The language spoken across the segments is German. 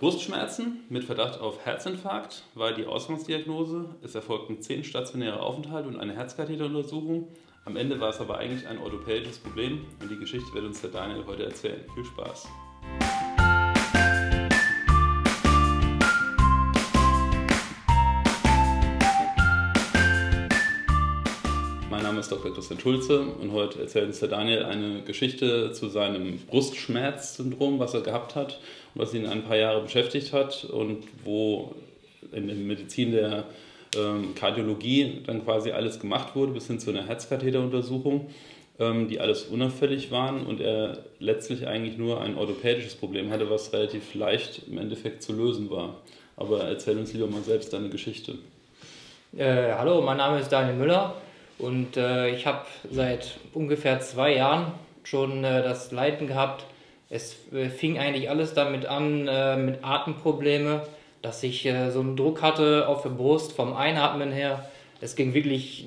Brustschmerzen mit Verdacht auf Herzinfarkt war die Ausgangsdiagnose. Es erfolgten 10 stationäre Aufenthalte und eine Herzkatheteruntersuchung. Am Ende war es aber eigentlich ein orthopädisches Problem und die Geschichte wird uns der Daniel heute erzählen. Viel Spaß! Mein Name ist Dr. Christian Schulze und heute erzählt uns der Daniel eine Geschichte zu seinem Brustschmerzsyndrom, was er gehabt hat und was ihn ein paar Jahre beschäftigt hat und wo in der Medizin der Kardiologie dann quasi alles gemacht wurde, bis hin zu einer Herzkatheteruntersuchung, die alles unauffällig waren und er letztlich eigentlich nur ein orthopädisches Problem hatte, was relativ leicht im Endeffekt zu lösen war. Aber erzähl uns lieber mal selbst deine Geschichte. Hallo, mein Name ist Daniel Müller und ich habe seit ungefähr 2 Jahren schon das Leiden gehabt. Es fing eigentlich alles damit an, mit Atemprobleme, dass ich so einen Druck hatte auf der Brust vom Einatmen her. Es ging wirklich,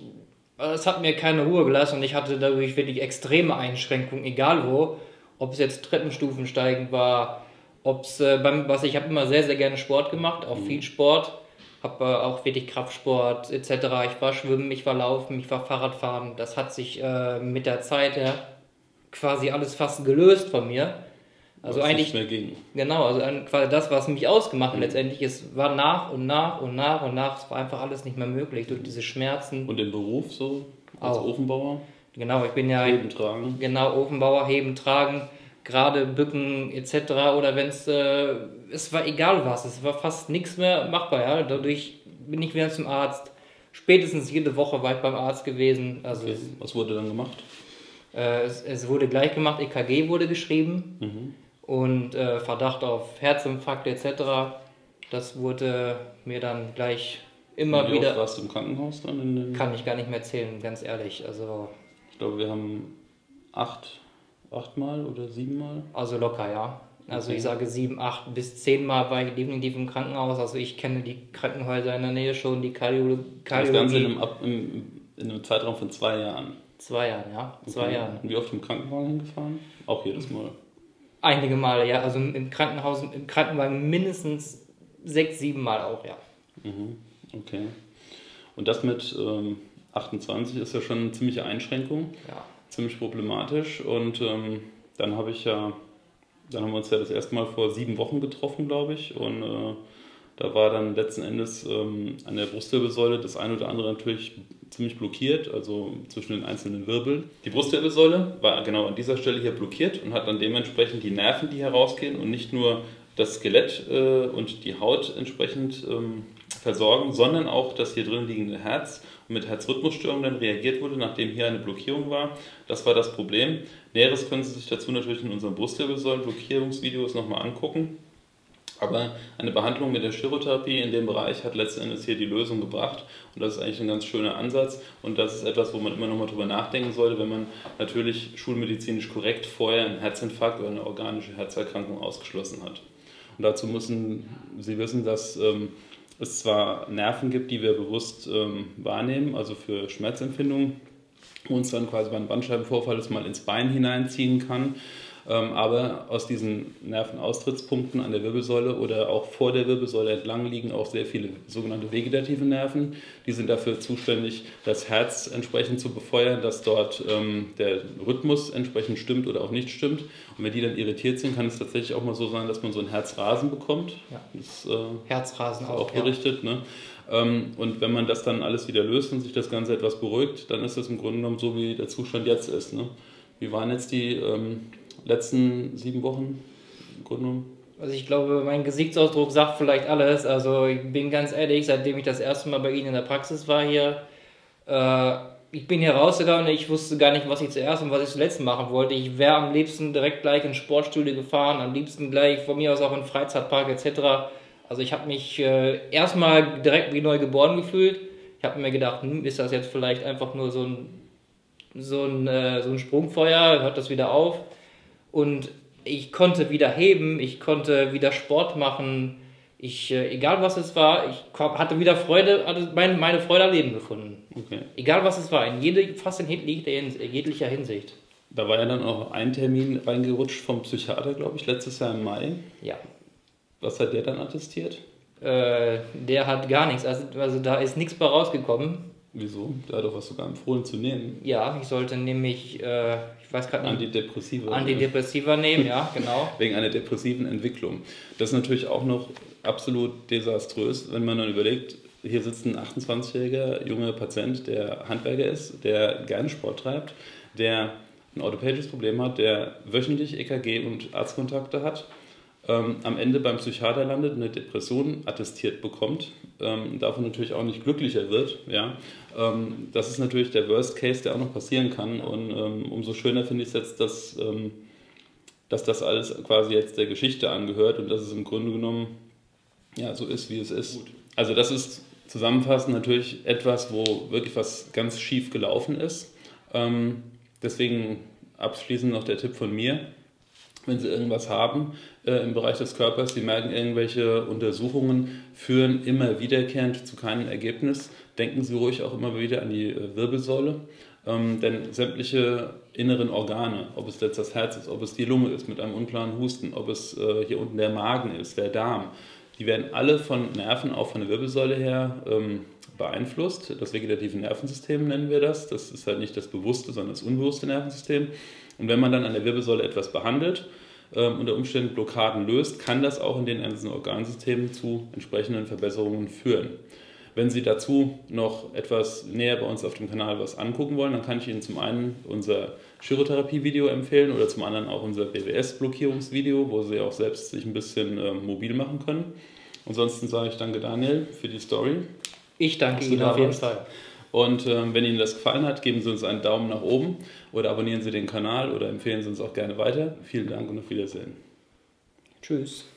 es hat mir keine Ruhe gelassen und ich hatte dadurch wirklich extreme Einschränkungen, egal wo. Ob es jetzt Treppenstufen steigen war, ob es ich habe immer sehr, sehr gerne Sport gemacht, auch viel Sport. Habe auch wirklich Kraftsport etc. Ich war schwimmen, ich war laufen, ich war Fahrradfahren. Das hat sich mit der Zeit her quasi alles fast gelöst von mir. Also eigentlich, nicht mehr ging. Genau, also quasi das, was mich ausgemacht hat letztendlich, es war nach und nach, es war einfach alles nicht mehr möglich durch diese Schmerzen. Und im Beruf so, als auch Ofenbauer? Genau, ich bin ja... Heben tragen. Genau, Ofenbauer, heben, tragen, gerade bücken etc. Oder wenn es... es war egal was, es war fast nichts mehr machbar, ja. Dadurch bin ich wieder zum Arzt. Spätestens jede Woche war ich beim Arzt gewesen. Also okay. Was wurde dann gemacht? Es wurde gleich gemacht, EKG wurde geschrieben. Mhm. Und Verdacht auf Herzinfarkt etc. Das wurde mir dann gleich immer wieder... Wie oft warst du im Krankenhaus dann? Kann ich gar nicht mehr zählen, ganz ehrlich. Also ich glaube, wir haben 8 Mal oder 7 Mal. Also locker, ja. Also okay. Ich sage 7, 8 bis 10 Mal war ich definitiv im Krankenhaus. Also ich kenne die Krankenhäuser in der Nähe schon, die Kardiologie. Das Ganze in einem Zeitraum von 2 Jahren. 2 Jahren, ja. Okay. 2 Jahren. Und wie oft im Krankenwagen hingefahren? Auch jedes Mal? Einige Male, ja. Also im Krankenhaus, im Krankenwagen mindestens 6, 7 Mal auch, ja. Mhm. Okay. Und das mit 28 ist ja schon eine ziemliche Einschränkung. Ja. Ziemlich problematisch. Und dann haben wir uns ja das erste Mal vor 7 Wochen getroffen, glaube ich. Und da war dann letzten Endes an der Brustwirbelsäule das ein oder andere natürlich ziemlich blockiert, also zwischen den einzelnen Wirbeln. Die Brustwirbelsäule war genau an dieser Stelle hier blockiert und hat dann dementsprechend die Nerven, die herausgehen und nicht nur das Skelett und die Haut entsprechend versorgen, sondern auch das hier drin liegende Herz und mit Herzrhythmusstörungen dann reagiert wurde, nachdem hier eine Blockierung war. Das war das Problem. Näheres können Sie sich dazu natürlich in unseren Brustwirbelsäulen-Blockierungsvideos nochmal angucken. Aber eine Behandlung mit der Chirotherapie in dem Bereich hat letzten Endes hier die Lösung gebracht und das ist eigentlich ein ganz schöner Ansatz und das ist etwas, wo man immer noch mal drüber nachdenken sollte, wenn man natürlich schulmedizinisch korrekt vorher einen Herzinfarkt oder eine organische Herzerkrankung ausgeschlossen hat. Und dazu müssen Sie wissen, dass es zwar Nerven gibt, die wir bewusst wahrnehmen, also für Schmerzempfindungen, uns dann quasi beim Bandscheibenvorfall das mal ins Bein hineinziehen kann. Aber aus diesen Nervenaustrittspunkten an der Wirbelsäule oder auch vor der Wirbelsäule entlang liegen auch sehr viele sogenannte vegetative Nerven. Die sind dafür zuständig, das Herz entsprechend zu befeuern, dass dort der Rhythmus entsprechend stimmt oder auch nicht stimmt. Und wenn die dann irritiert sind, kann es tatsächlich auch mal so sein, dass man so ein Herzrasen bekommt. Ja. Das, Herzrasen auch berichtet, ne? Und wenn man das dann alles wieder löst und sich das Ganze etwas beruhigt, dann ist es im Grunde genommen so, wie der Zustand jetzt ist, ne? Wie waren jetzt die letzten 7 Wochen im Grunde genommen? Also ich glaube, mein Gesichtsausdruck sagt vielleicht alles. Also ich bin ganz ehrlich, seitdem ich das erste Mal bei Ihnen in der Praxis war hier, ich bin hier rausgegangen, ich wusste gar nicht, was ich zuerst und was ich zuletzt machen wollte. Ich wäre am liebsten direkt gleich ins Sportstudio gefahren, am liebsten gleich von mir aus auch in den Freizeitpark etc. Also ich habe mich erstmal direkt wie neu geboren gefühlt. Ich habe mir gedacht, ist das jetzt vielleicht einfach nur so ein Sprungfeuer, hört das wieder auf? Und ich konnte wieder heben, ich konnte wieder Sport machen, egal was es war, ich hatte wieder Freude, also meine Freude am Leben gefunden. Okay. Egal was es war, fast in jeglicher Hinsicht. Da war ja dann auch ein Termin reingerutscht vom Psychiater, glaube ich, letztes Jahr im Mai. Ja. Was hat der dann attestiert? Der hat gar nichts, also da ist nichts bei rausgekommen. Wieso? Der hat doch was sogar empfohlen zu nehmen. Ja, ich sollte nämlich, ich weiß gerade nicht... Antidepressiva nehmen, ja, genau. Wegen einer depressiven Entwicklung. Das ist natürlich auch noch absolut desaströs, wenn man dann überlegt, hier sitzt ein 28-jähriger junger Patient, der Handwerker ist, der gerne Sport treibt, der ein orthopädisches Problem hat, der wöchentlich EKG und Arztkontakte hat, am Ende beim Psychiater landet, eine Depression attestiert bekommt, davon natürlich auch nicht glücklicher wird. Ja? Das ist natürlich der Worst Case, der auch noch passieren kann, und umso schöner finde ich es jetzt, dass das alles quasi jetzt der Geschichte angehört und dass es im Grunde genommen ja, so ist, wie es ist. Gut. Also das ist zusammenfassend natürlich etwas, wo wirklich was ganz schief gelaufen ist. Deswegen abschließend noch der Tipp von mir: Wenn Sie irgendwas haben im Bereich des Körpers, Sie merken, irgendwelche Untersuchungen führen immer wiederkehrend zu keinem Ergebnis, denken Sie ruhig auch immer wieder an die Wirbelsäule, denn sämtliche inneren Organe, ob es jetzt das Herz ist, ob es die Lunge ist mit einem unklaren Husten, ob es hier unten der Magen ist, der Darm, die werden alle von Nerven, auch von der Wirbelsäule her, beeinflusst. Das vegetative Nervensystem nennen wir das. Das ist halt nicht das bewusste, sondern das unbewusste Nervensystem. Und wenn man dann an der Wirbelsäule etwas behandelt, unter Umständen Blockaden löst, kann das auch in den einzelnen Organsystemen zu entsprechenden Verbesserungen führen. Wenn Sie dazu noch etwas näher bei uns auf dem Kanal was angucken wollen, dann kann ich Ihnen zum einen unser Chirotherapie-Video empfehlen oder zum anderen auch unser BWS-Blockierungsvideo, wo Sie auch selbst sich ein bisschen mobil machen können. Ansonsten sage ich danke Daniel für die Story. Ich danke Ihnen auf jeden Fall. Und wenn Ihnen das gefallen hat, geben Sie uns einen Daumen nach oben oder abonnieren Sie den Kanal oder empfehlen Sie uns auch gerne weiter. Vielen Dank und auf Wiedersehen. Tschüss.